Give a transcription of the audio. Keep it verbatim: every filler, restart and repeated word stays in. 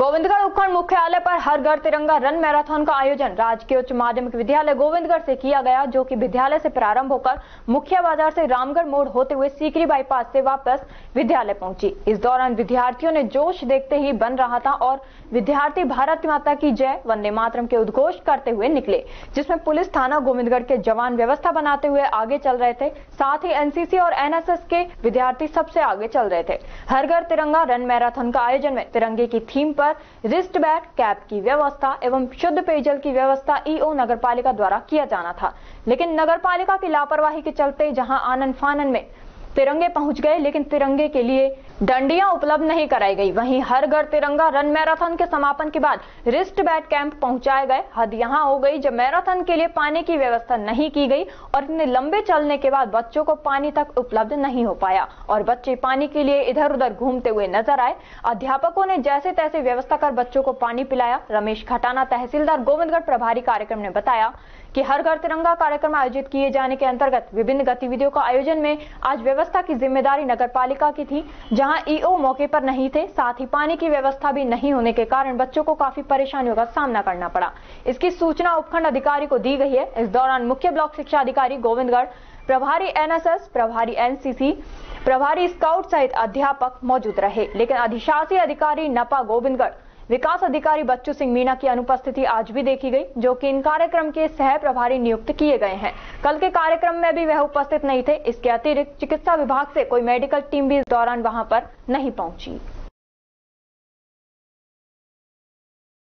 गोविंदगढ़ उपखंड मुख्यालय पर हर घर तिरंगा रन मैराथन का आयोजन राजकीय उच्च माध्यमिक विद्यालय गोविंदगढ़ से किया गया, जो कि विद्यालय से प्रारंभ होकर मुखिया बाजार से रामगढ़ मोड़ होते हुए सीकरी बाईपास से वापस विद्यालय पहुंची। इस दौरान विद्यार्थियों ने जोश देखते ही बन रहा था और विद्यार्थी भारत माता की जय, वंदे मातरम के उद्घोष करते हुए निकले, जिसमें पुलिस थाना गोविंदगढ़ के जवान व्यवस्था बनाते हुए आगे चल रहे थे। साथ ही एनसीसी और एनएसएस के विद्यार्थी सबसे आगे चल रहे थे। हर घर तिरंगा रन मैराथन का आयोजन में तिरंगे की थीम पर रिस्ट बैग, कैप की व्यवस्था एवं शुद्ध पेयजल की व्यवस्था ईओ नगरपालिका द्वारा किया जाना था, लेकिन नगरपालिका की लापरवाही के चलते जहां आनन फानन में तिरंगे पहुंच गए, लेकिन तिरंगे के लिए डंडियां उपलब्ध नहीं कराई गई। वहीं हर घर तिरंगा रन मैराथन के समापन के बाद रिस्ट बैट कैंप पहुंचाए गए। हद यहां हो गई जब मैराथन के लिए पानी की व्यवस्था नहीं की गई और इतने लंबे चलने के बाद बच्चों को पानी तक उपलब्ध नहीं हो पाया और बच्चे पानी के लिए इधर उधर घूमते हुए नजर आए। अध्यापकों ने जैसे तैसे व्यवस्था कर बच्चों को पानी पिलाया। रमेश खटाना, तहसीलदार गोविंदगढ़ प्रभारी कार्यक्रम ने बताया कि हर घर तिरंगा कार्यक्रम आयोजित किए जाने के अंतर्गत विभिन्न गतिविधियों का आयोजन में आज व्यवस्था की जिम्मेदारी नगरपालिका की थी, जहां ईओ मौके पर नहीं थे। साथ ही पानी की व्यवस्था भी नहीं होने के कारण बच्चों को काफी परेशानियों का सामना करना पड़ा। इसकी सूचना उपखंड अधिकारी को दी गई है। इस दौरान मुख्य ब्लॉक शिक्षा अधिकारी गोविंदगढ़, प्रभारी एनएसएस, प्रभारी एनसीसी, प्रभारी स्काउट सहित अध्यापक मौजूद रहे, लेकिन अधिशासी अधिकारी नपा गोविंदगढ़, विकास अधिकारी बच्चू सिंह मीणा की अनुपस्थिति आज भी देखी गई, जो कि इन कार्यक्रम के सह प्रभारी नियुक्त किए गए हैं। कल के कार्यक्रम में भी वह उपस्थित नहीं थे। इसके अतिरिक्त चिकित्सा विभाग से कोई मेडिकल टीम भी इस दौरान वहां पर नहीं पहुंची।